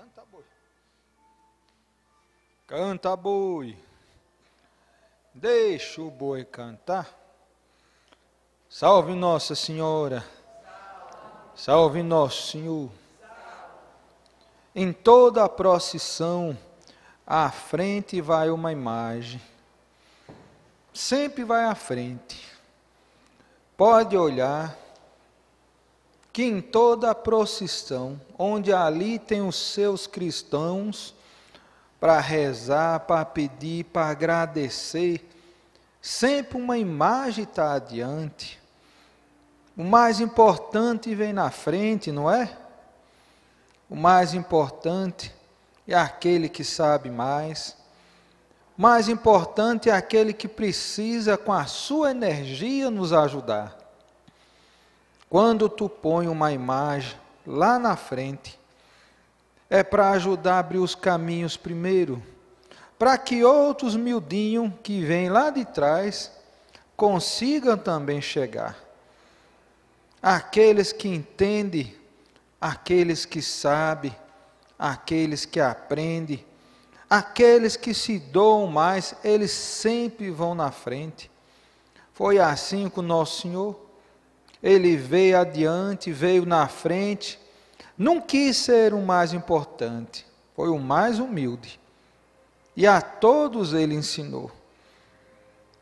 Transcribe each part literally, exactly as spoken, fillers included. Canta, boi. Canta, boi. Deixa o boi cantar. Salve Nossa Senhora. Salve Nosso Senhor. Em toda a procissão, à frente vai uma imagem. Sempre vai à frente. Pode olhar que em toda a procissão, onde ali tem os seus cristãos, para rezar, para pedir, para agradecer, sempre uma imagem está adiante. O mais importante vem na frente, não é? O mais importante é aquele que sabe mais. O mais importante é aquele que precisa, com a sua energia, nos ajudar. Quando tu põe uma imagem lá na frente, é para ajudar a abrir os caminhos primeiro, para que outros miudinhos que vêm lá de trás consigam também chegar. Aqueles que entendem, aqueles que sabem, aqueles que aprendem, aqueles que se doam mais, eles sempre vão na frente. Foi assim com o Nosso Senhor. Ele veio adiante, veio na frente, não quis ser o mais importante, foi o mais humilde. E a todos ele ensinou.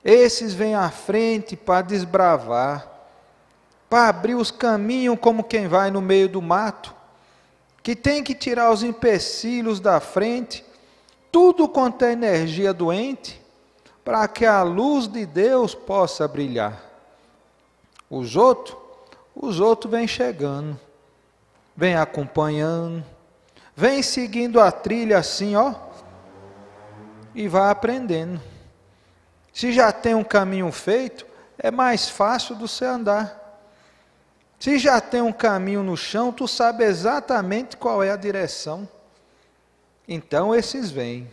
Esses vêm à frente para desbravar, para abrir os caminhos como quem vai no meio do mato, que tem que tirar os empecilhos da frente, tudo quanto é energia doente, para que a luz de Deus possa brilhar. Os outros, os outros vêm chegando, vêm acompanhando, vêm seguindo a trilha assim, ó, e vai aprendendo. Se já tem um caminho feito, é mais fácil do você andar. Se já tem um caminho no chão, tu sabe exatamente qual é a direção. Então esses vêm.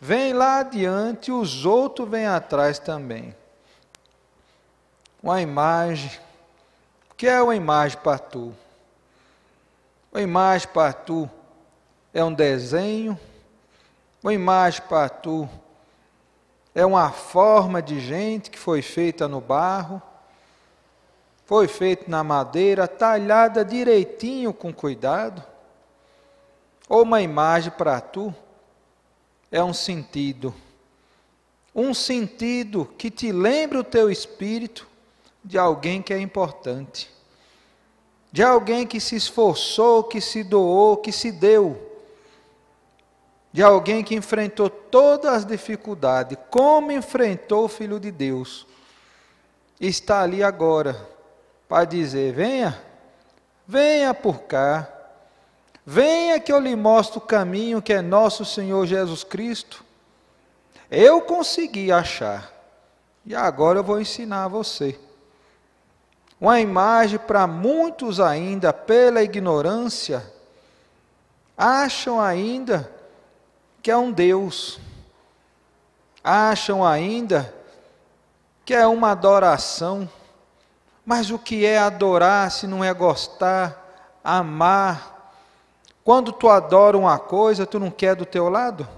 Vêm lá adiante, os outros vêm atrás também. Uma imagem. O que é uma imagem para tu? Uma imagem para tu é um desenho. Uma imagem para tu é uma forma de gente que foi feita no barro, foi feita na madeira, talhada direitinho, com cuidado. Ou uma imagem para tu é um sentido. Um sentido que te lembra o teu espírito de alguém que é importante, de alguém que se esforçou, que se doou, que se deu, de alguém que enfrentou todas as dificuldades, como enfrentou o Filho de Deus, está ali agora, para dizer: venha, venha por cá, venha que eu lhe mostro o caminho que é nosso Senhor Jesus Cristo, eu consegui achar, e agora eu vou ensinar a você. Uma imagem para muitos ainda, pela ignorância, acham ainda que é um Deus, acham ainda que é uma adoração. Mas o que é adorar se não é gostar, amar? Quando tu adora uma coisa, tu não quer do teu lado?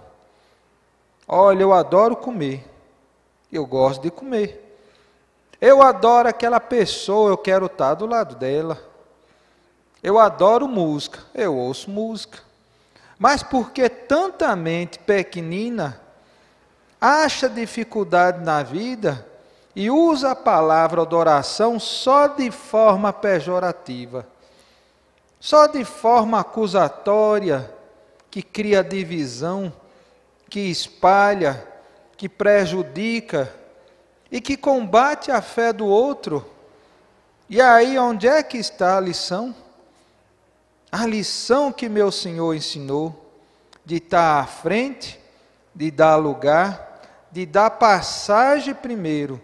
Olha, eu adoro comer, eu gosto de comer. Eu adoro aquela pessoa, eu quero estar do lado dela. Eu adoro música, eu ouço música. Mas porque tanta mente pequenina acha dificuldade na vida e usa a palavra adoração só de forma pejorativa, só de forma acusatória, que cria divisão, que espalha, que prejudica, e que combate a fé do outro. E aí onde é que está a lição? A lição que meu Senhor ensinou, de estar à frente, de dar lugar, de dar passagem primeiro,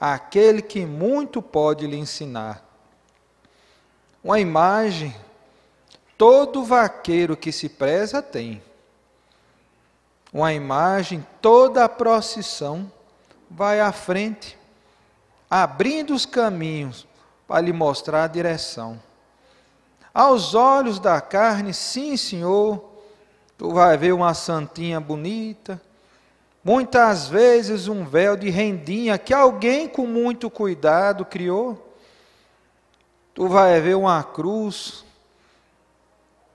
àquele que muito pode lhe ensinar. Uma imagem, todo vaqueiro que se preza tem. Uma imagem, toda a procissão vai à frente, abrindo os caminhos para lhe mostrar a direção. Aos olhos da carne, sim, Senhor, tu vai ver uma santinha bonita, muitas vezes um véu de rendinha que alguém com muito cuidado criou, tu vai ver uma cruz,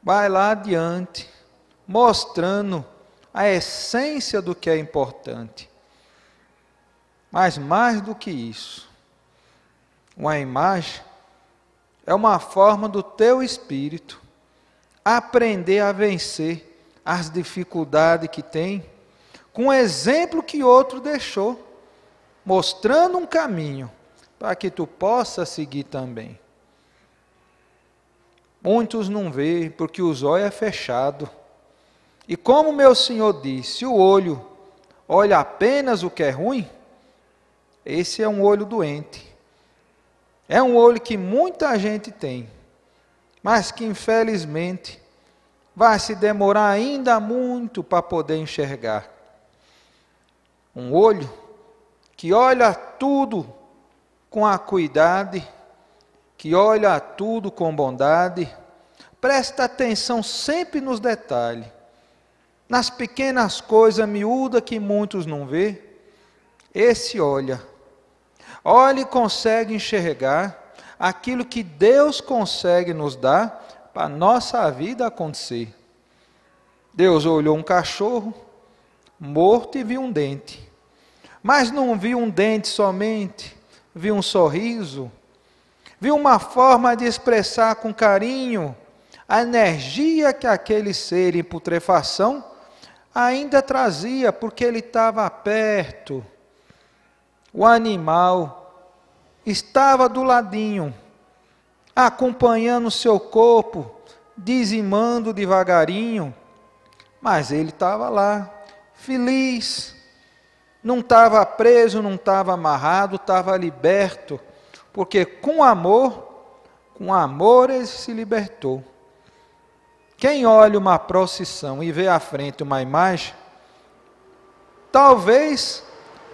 vai lá adiante, mostrando a essência do que é importante, mas mais do que isso, uma imagem é uma forma do teu espírito aprender a vencer as dificuldades que tem, com o exemplo que outro deixou, mostrando um caminho para que tu possa seguir também. Muitos não veem porque o olho é fechado. E como meu Senhor disse, o olho olha apenas o que é ruim, esse é um olho doente. É um olho que muita gente tem, mas que infelizmente vai se demorar ainda muito para poder enxergar. Um olho que olha tudo com acuidade, que olha tudo com bondade, presta atenção sempre nos detalhes, nas pequenas coisas miúdas que muitos não vê, esse olha. Olha e consegue enxergar aquilo que Deus consegue nos dar para a nossa vida acontecer. Deus olhou um cachorro morto e viu um dente. Mas não viu um dente somente, viu um sorriso, viu uma forma de expressar com carinho a energia que aquele ser em putrefação ainda trazia, porque ele estava perto. O animal estava do ladinho, acompanhando seu corpo, dizimando devagarinho, mas ele estava lá, feliz, não estava preso, não estava amarrado, estava liberto, porque com amor, com amor ele se libertou. Quem olha uma procissão e vê à frente uma imagem, talvez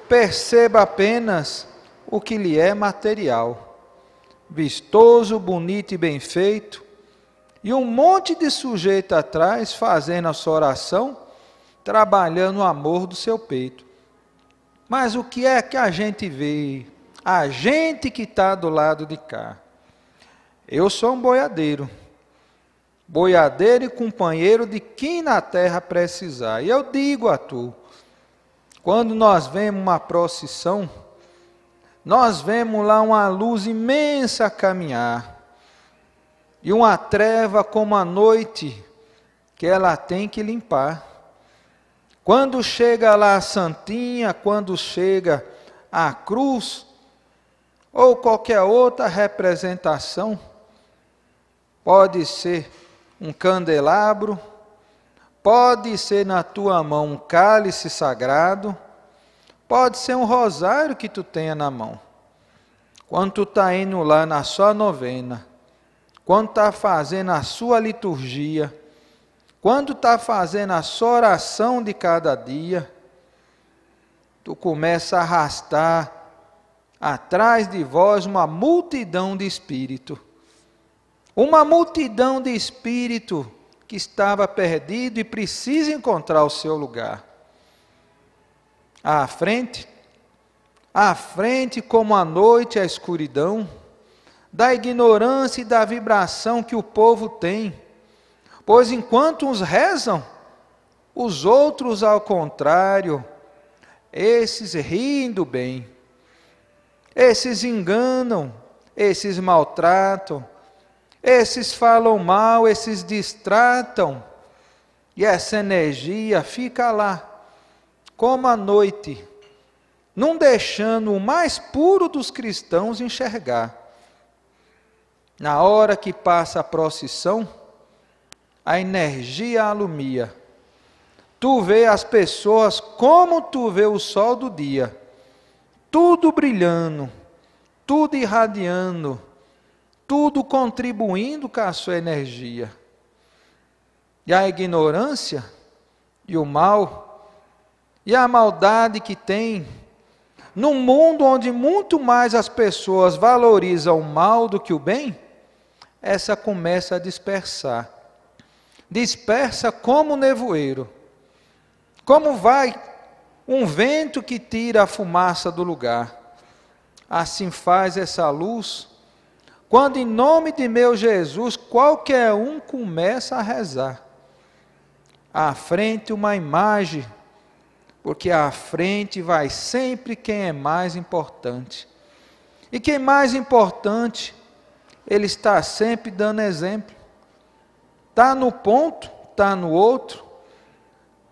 perceba apenas o que lhe é material, vistoso, bonito e bem feito, e um monte de sujeito atrás fazendo a sua oração, trabalhando o amor do seu peito. Mas o que é que a gente vê? A gente que está do lado de cá. Eu sou um boiadeiro, boiadeiro e companheiro de quem na terra precisar, e eu digo a tu, quando nós vemos uma procissão, nós vemos lá uma luz imensa caminhar, e uma treva como a noite, que ela tem que limpar. Quando chega lá a santinha, quando chega a cruz, ou qualquer outra representação, pode ser um candelabro, pode ser na tua mão um cálice sagrado, pode ser um rosário que tu tenha na mão. Quando tu está indo lá na sua novena, quando está fazendo a sua liturgia, quando está fazendo a sua oração de cada dia, tu começa a arrastar atrás de vós uma multidão de espírito. Uma multidão de espírito que estava perdido e precisa encontrar o seu lugar. À frente, à frente como a noite, a escuridão, da ignorância e da vibração que o povo tem, pois enquanto uns rezam, os outros ao contrário, esses rindo bem, esses enganam, esses maltratam, esses falam mal, esses distratam, e essa energia fica lá, como a noite, não deixando o mais puro dos cristãos enxergar. Na hora que passa a procissão, a energia alumia. Tu vê as pessoas como tu vê o sol do dia, tudo brilhando, tudo irradiando, tudo contribuindo com a sua energia. E a ignorância, e o mal, e a maldade que tem, num mundo onde muito mais as pessoas valorizam o mal do que o bem, essa começa a dispersar. dispersa como nevoeiro, como vai um vento que tira a fumaça do lugar. Assim faz essa luz, quando em nome de meu Jesus, qualquer um começa a rezar. À frente uma imagem, porque à frente vai sempre quem é mais importante. E quem mais importante, ele está sempre dando exemplo. Está no ponto, está no outro,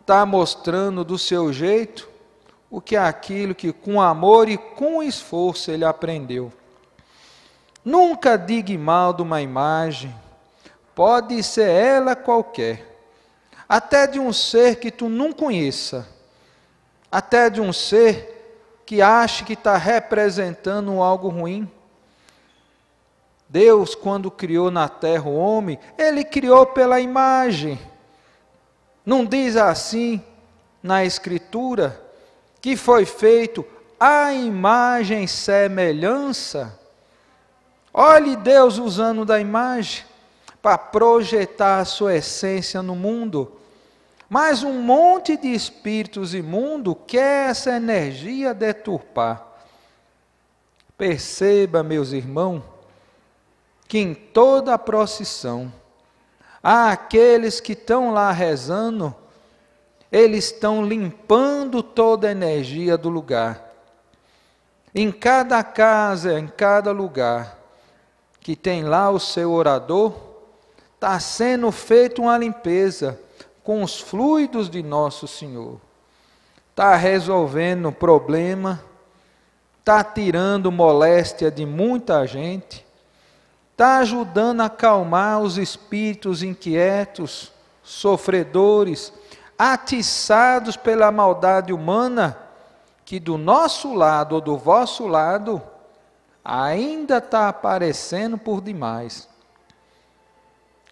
está mostrando do seu jeito o que é aquilo que com amor e com esforço ele aprendeu. Nunca diga mal de uma imagem, pode ser ela qualquer, até de um ser que tu não conheça, até de um ser que acha que está representando algo ruim. Deus, quando criou na terra o homem, ele criou pela imagem. Não diz assim na Escritura que foi feito à imagem e semelhança? Olhe Deus usando da imagem para projetar a sua essência no mundo. Mas um monte de espíritos imundos quer essa energia deturpar. Perceba, meus irmãos, que em toda a procissão, há aqueles que estão lá rezando, eles estão limpando toda a energia do lugar. Em cada casa, em cada lugar, que tem lá o seu orador, está sendo feita uma limpeza com os fluidos de Nosso Senhor. Está resolvendo o problema, está tirando moléstia de muita gente, está ajudando a acalmar os espíritos inquietos, sofredores, atiçados pela maldade humana, que do nosso lado ou do vosso lado, ainda está aparecendo por demais.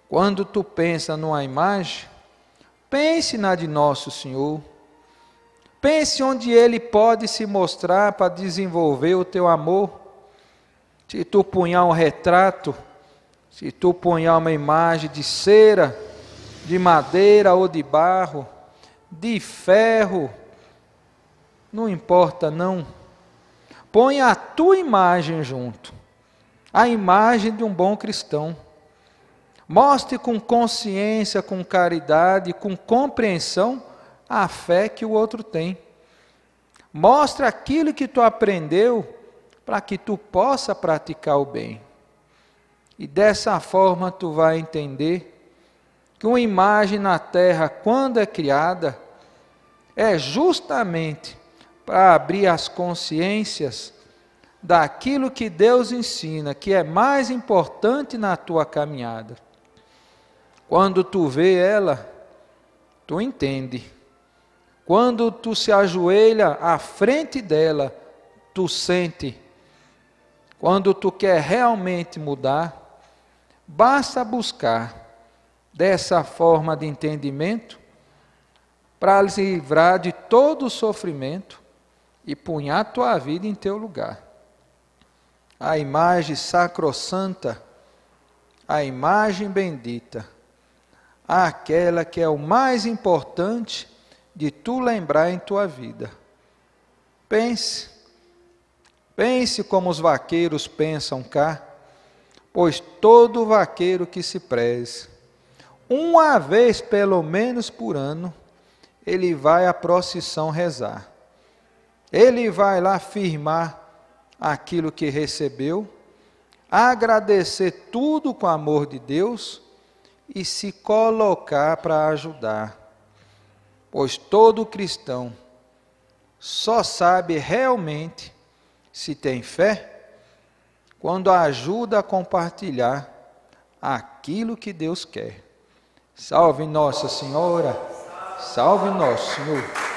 Quando tu pensa numa imagem, pense na de Nosso Senhor. Pense onde Ele pode se mostrar para desenvolver o teu amor. Se tu punhar um retrato, se tu punhar uma imagem de cera, de madeira ou de barro, de ferro, não importa não. Põe a tua imagem junto, a imagem de um bom cristão. Mostre com consciência, com caridade, com compreensão, a fé que o outro tem. Mostra aquilo que tu aprendeu, para que tu possa praticar o bem. E dessa forma tu vai entender que uma imagem na terra, quando é criada, é justamente para abrir as consciências daquilo que Deus ensina, que é mais importante na tua caminhada. Quando tu vê ela, tu entende. Quando tu se ajoelha à frente dela, tu sente. Quando tu quer realmente mudar, basta buscar dessa forma de entendimento para se livrar de todo o sofrimento e punhar tua vida em teu lugar. A imagem sacrossanta, a imagem bendita, aquela que é o mais importante de tu lembrar em tua vida. Pense, pense como os vaqueiros pensam cá, pois todo vaqueiro que se preze, uma vez pelo menos por ano, ele vai à procissão rezar. Ele vai lá firmar aquilo que recebeu, agradecer tudo com o amor de Deus e se colocar para ajudar. Pois todo cristão só sabe realmente se tem fé quando ajuda a compartilhar aquilo que Deus quer. Salve Nossa Senhora, salve Nosso Senhor.